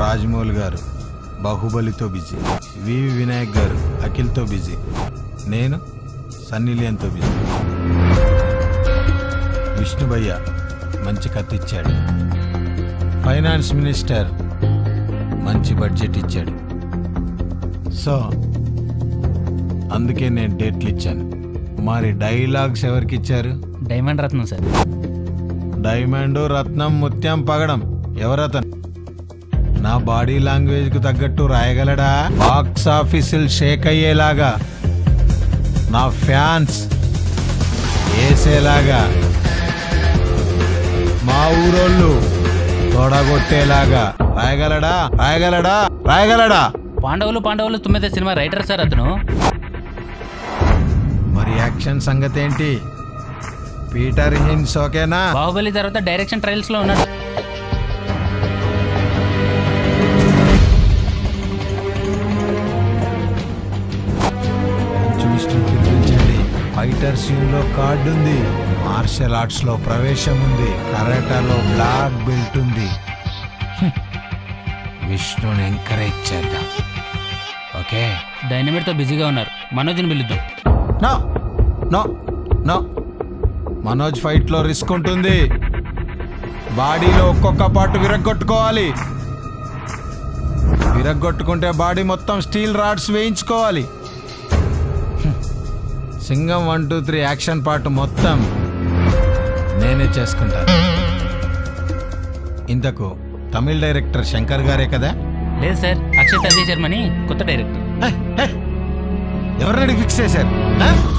రాజమౌళి గారు బాహుబలితో బిజీ, వి వినాయక్ గారు అఖిల్తో బిజీ, నేను సన్నీ లియోన్తో బిజీ. విష్ణుభయ్య మంచి కథ ఇచ్చాడు, ఫైనాన్స్ మినిస్టర్ మంచి బడ్జెట్ ఇచ్చాడు. సో అందుకే నేను డేట్లు ఇచ్చాను. మరి డైలాగ్స్ ఎవరికి ఇచ్చారు? Diamond Ratnam sir. డైమండ్ రత్నం ముత్యం పగడం ఎవరతను? నా బాడీ లాంగ్వేజ్కు తగ్గట్టు రాయగలడా? బాక్స్ ఆఫీసులు షేక్ అయ్యేలాగా, నా ఫ్యాన్స్ వేసేలాగా, మా ఊరోళ్ళు తోడగొట్టేలాగా రాయగలడా? రాయగలడా? రాయగలడా? పాండవులు పాండవులు తుమ్మితే సినిమా రైటర్ సార్ అతను. మరి యాక్షన్ సంగతి ఏంటి? పీటర్ హిన్స్ ఓకేనా? బాహుబలి తర్వాత డైరెక్షన్ ట్రయల్స్ లో ఉన్నాడు. చూపించండి, ఫైటర్ సీన్ లో కార్డు ఉంది, మార్షల్ ఆర్ట్స్ లో ప్రవేశం ఉంది, కరాటాలో బ్లాక్ బెల్ట్ ఉంది. విష్ణుని ఎంకరేజ్ చేద్దాం. ఓకే, డైనమేట్ తో బిజీగా ఉన్నారు, మనోజ్ని పిలుద్దాం. No no no, Manoj fight లో రిస్క్ ఉంటుంది, బాడీలో ఒక్కొక్క పార్ట్ విరగ్గొట్టుకోవాలి. విరగ్గొట్టుకుంటే బాడీ మొత్తం స్టీల్ రాడ్స్ వేయించుకోవాలి. సింగం 123 యాక్షన్ పార్ట్ మొత్తం నేనే చేసుకుంటాను. ఇంతకు తమిళ డైరెక్టర్ శంకర్ గారే కదా? లేదు సార్, అక్షత్ అజయ్ శర్మని కొత్త డైరెక్టర్. ఎవరిని ఫిక్స్ చేశారు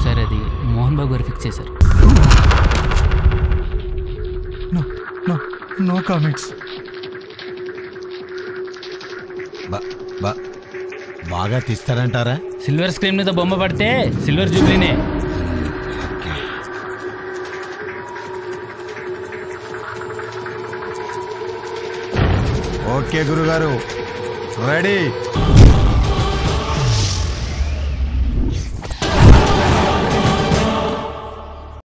సార్? అది మోహన్ బాబు గారు ఫిక్స్ చేశారు. No comments. బాగా తీస్తారంటారా? సిల్వర్ స్క్రీన్ మీద బొమ్మ పడితే సిల్వర్ జూబ్లీనే. ఓకే గురుగారు, రెడీ.